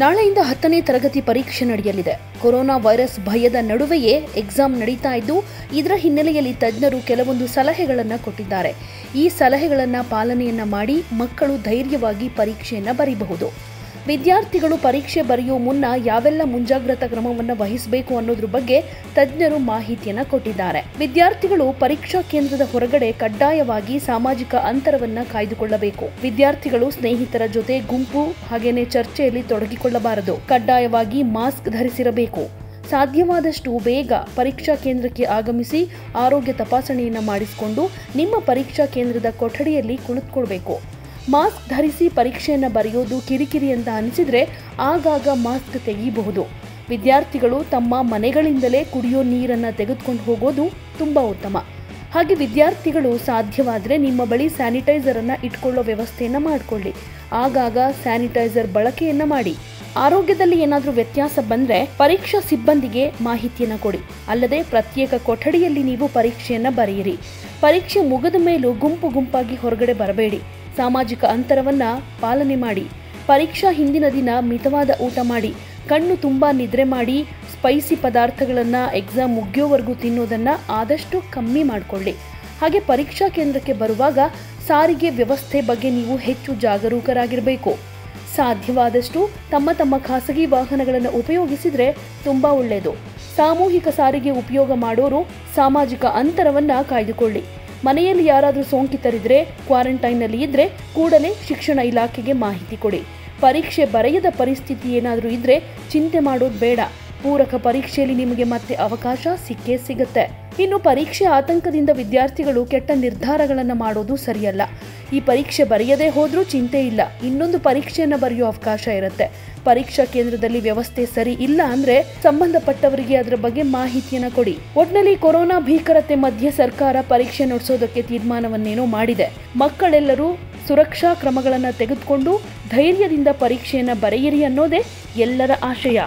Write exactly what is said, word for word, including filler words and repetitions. ನಾಳೆಯಿಂದ ಹತ್ತನೇ ತರಗತಿ ಪರೀಕ್ಷೆ ನಡೆಯಲಿದೆ. ಕೊರೋನಾ ವೈರಸ್ ಭಯದ ನಡುವೆಯೇ ಎಕ್ಸಾಮ್ ನಡೀತಾ ಇದ್ದು, ಇದರ ಹಿನ್ನೆಲೆಯಲ್ಲಿ ತಜ್ಞರು ಕೆಲವೊಂದು ಸಲಹೆಗಳನ್ನು ಕೊಟ್ಟಿದ್ದಾರೆ. ಈ ಸಲಹೆಗಳನ್ನು ಪಾಲನೆಯನ್ನು ಮಾಡಿ ಮಕ್ಕಳು ಧೈರ್ಯವಾಗಿ ಪರೀಕ್ಷೆಯನ್ನು ಬರೀಬಹುದು. ವಿದ್ಯಾರ್ಥಿಗಳು ಪರೀಕ್ಷೆ ಬರೆಯುವ ಮುನ್ನ ಯಾವೆಲ್ಲ ಮುಂಜಾಗ್ರತಾ ಕ್ರಮವನ್ನು ವಹಿಸಬೇಕು ಅನ್ನೋದ್ರ ಬಗ್ಗೆ ತಜ್ಞರು ಮಾಹಿತಿಯನ್ನು ಕೊಟ್ಟಿದ್ದಾರೆ. ವಿದ್ಯಾರ್ಥಿಗಳು ಪರೀಕ್ಷಾ ಕೇಂದ್ರದ ಹೊರಗಡೆ ಕಡ್ಡಾಯವಾಗಿ ಸಾಮಾಜಿಕ ಅಂತರವನ್ನು ಕಾಯ್ದುಕೊಳ್ಳಬೇಕು. ವಿದ್ಯಾರ್ಥಿಗಳು ಸ್ನೇಹಿತರ ಜೊತೆ ಗುಂಪು ಹಾಗೇನೆ ಚರ್ಚೆಯಲ್ಲಿ ತೊಡಗಿಕೊಳ್ಳಬಾರದು. ಕಡ್ಡಾಯವಾಗಿ ಮಾಸ್ಕ್ ಧರಿಸಿರಬೇಕು. ಸಾಧ್ಯವಾದಷ್ಟು ಬೇಗ ಪರೀಕ್ಷಾ ಕೇಂದ್ರಕ್ಕೆ ಆಗಮಿಸಿ ಆರೋಗ್ಯ ತಪಾಸಣೆಯನ್ನು ಮಾಡಿಸಿಕೊಂಡು ನಿಮ್ಮ ಪರೀಕ್ಷಾ ಕೇಂದ್ರದ ಕೊಠಡಿಯಲ್ಲಿ ಕುಳಿತುಕೊಳ್ಬೇಕು. ಮಾಸ್ಕ್ ಧರಿಸಿ ಪರೀಕ್ಷೆಯನ್ನು ಬರೆಯೋದು ಕಿರಿಕಿರಿ ಅಂತ ಅನಿಸಿದರೆ ಆಗಾಗ ಮಾಸ್ಕ್ ತೆಗೆಯಬಹುದು. ವಿದ್ಯಾರ್ಥಿಗಳು ತಮ್ಮ ಮನೆಗಳಿಂದಲೇ ಕುಡಿಯೋ ನೀರನ್ನು ತೆಗೆದುಕೊಂಡು ಹೋಗೋದು ತುಂಬ ಉತ್ತಮ. ಹಾಗೆ ವಿದ್ಯಾರ್ಥಿಗಳು ಸಾಧ್ಯವಾದರೆ ನಿಮ್ಮ ಬಳಿ ಸ್ಯಾನಿಟೈಸರನ್ನು ಇಟ್ಕೊಳ್ಳೋ ವ್ಯವಸ್ಥೆಯನ್ನು ಮಾಡಿಕೊಳ್ಳಿ. ಆಗಾಗ ಸ್ಯಾನಿಟೈಸರ್ ಬಳಕೆಯನ್ನು ಮಾಡಿ. ಆರೋಗ್ಯದಲ್ಲಿ ಏನಾದರೂ ವ್ಯತ್ಯಾಸ ಬಂದರೆ ಪರೀಕ್ಷಾ ಸಿಬ್ಬಂದಿಗೆ ಮಾಹಿತಿಯನ್ನು ಕೊಡಿ. ಅಲ್ಲದೆ ಪ್ರತ್ಯೇಕ ಕೊಠಡಿಯಲ್ಲಿ ನೀವು ಪರೀಕ್ಷೆಯನ್ನು ಬರೆಯಿರಿ. ಪರೀಕ್ಷೆ ಮುಗಿದ ಮೇಲೂ ಗುಂಪು ಗುಂಪಾಗಿ ಹೊರಗಡೆ ಬರಬೇಡಿ. ಸಾಮಾಜಿಕ ಅಂತರವನ್ನು ಪಾಲನೆ ಮಾಡಿ. ಪರೀಕ್ಷಾ ಹಿಂದಿನ ದಿನ ಮಿತವಾದ ಊಟ ಮಾಡಿ. ಕಣ್ಣು ತುಂಬ ನಿದ್ರೆ ಮಾಡಿ. ಸ್ಪೈಸಿ ಪದಾರ್ಥಗಳನ್ನು ಎಕ್ಸಾಮ್ ಮುಗಿಯೋವರೆಗೂ ತಿನ್ನೋದನ್ನು ಆದಷ್ಟು ಕಮ್ಮಿ ಮಾಡಿಕೊಳ್ಳಿ. ಹಾಗೆ ಪರೀಕ್ಷಾ ಕೇಂದ್ರಕ್ಕೆ ಬರುವಾಗ ಸಾರಿಗೆ ವ್ಯವಸ್ಥೆ ಬಗ್ಗೆ ನೀವು ಹೆಚ್ಚು ಜಾಗರೂಕರಾಗಿರಬೇಕು. ಸಾಧ್ಯವಾದಷ್ಟು ತಮ್ಮ ತಮ್ಮ ಖಾಸಗಿ ವಾಹನಗಳನ್ನು ಉಪಯೋಗಿಸಿದರೆ ತುಂಬ ಒಳ್ಳೆಯದು. ಸಾಮೂಹಿಕ ಸಾರಿಗೆ ಉಪಯೋಗ ಮಾಡೋರು ಸಾಮಾಜಿಕ ಅಂತರವನ್ನು ಕಾಯ್ದುಕೊಳ್ಳಿ. ಮನೆಯಲ್ಲಿ ಯಾರಾದರೂ ಸೋಂಕಿತರಿದ್ದರೆ, ಕ್ವಾರಂಟೈನಲ್ಲಿ ಇದ್ದರೆ ಕೂಡಲೇ ಶಿಕ್ಷಣ ಇಲಾಖೆಗೆ ಮಾಹಿತಿ ಕೊಡಿ. ಪರೀಕ್ಷೆ ಬರೆಯದ ಪರಿಸ್ಥಿತಿ ಏನಾದರೂ ಇದ್ದರೆ ಚಿಂತೆ ಮಾಡೋದು ಬೇಡ. ಪೂರಕ ಪರೀಕ್ಷೆಯಲ್ಲಿ ನಿಮಗೆ ಮತ್ತೆ ಅವಕಾಶ ಸಿಕ್ಕೇ ಸಿಗುತ್ತೆ. ಇನ್ನು ಪರೀಕ್ಷೆ ಆತಂಕದಿಂದ ವಿದ್ಯಾರ್ಥಿಗಳು ಕೆಟ್ಟ ನಿರ್ಧಾರಗಳನ್ನು ಮಾಡೋದು ಸರಿಯಲ್ಲ. ಈ ಪರೀಕ್ಷೆ ಬರೆಯದೇ ಹೋದರೂ ಚಿಂತೆ ಇಲ್ಲ, ಇನ್ನೊಂದು ಪರೀಕ್ಷೆಯನ್ನು ಬರೆಯೋ ಅವಕಾಶ ಇರುತ್ತೆ. ಪರೀಕ್ಷಾ ಕೇಂದ್ರದಲ್ಲಿ ವ್ಯವಸ್ಥೆ ಸರಿ ಇಲ್ಲ ಅಂದರೆ ಸಂಬಂಧಪಟ್ಟವರಿಗೆ ಅದರ ಬಗ್ಗೆ ಮಾಹಿತಿಯನ್ನು ಕೊಡಿ. ಒಟ್ಟಿನಲ್ಲಿ ಕೊರೋನಾ ಭೀಕರತೆ ಮಧ್ಯೆ ಸರ್ಕಾರ ಪರೀಕ್ಷೆ ನಡೆಸೋದಕ್ಕೆ ತೀರ್ಮಾನವನ್ನೇನೋ ಮಾಡಿದೆ. ಮಕ್ಕಳೆಲ್ಲರೂ ಸುರಕ್ಷಾ ಕ್ರಮಗಳನ್ನು ತೆಗೆದುಕೊಂಡು ಧೈರ್ಯದಿಂದ ಪರೀಕ್ಷೆಯನ್ನು ಬರೆಯಿರಿ ಅನ್ನೋದೇ ಎಲ್ಲರ ಆಶಯ.